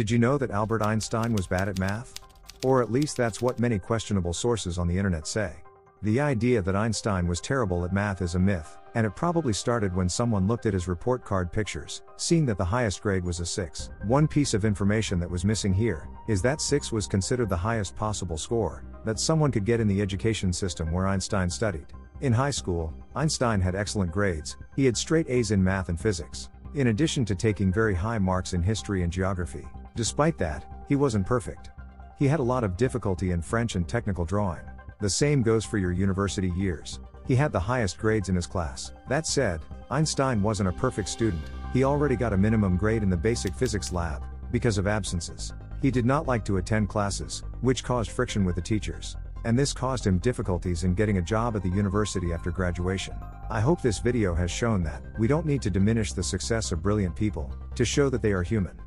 Did you know that Albert Einstein was bad at math? Or at least that's what many questionable sources on the internet say. The idea that Einstein was terrible at math is a myth, and it probably started when someone looked at his report card pictures, seeing that the highest grade was a 6. One piece of information that was missing here is that 6 was considered the highest possible score that someone could get in the education system where Einstein studied. In high school, Einstein had excellent grades. He had straight A's in math and physics, in addition to taking very high marks in history and geography. Despite that, he wasn't perfect. He had a lot of difficulty in French and technical drawing. The same goes for your university years. He had the highest grades in his class. That said, Einstein wasn't a perfect student. He already got a minimum grade in the basic physics lab because of absences. He did not like to attend classes, which caused friction with the teachers. And this caused him difficulties in getting a job at the university after graduation. I hope this video has shown that we don't need to diminish the success of brilliant people to show that they are human.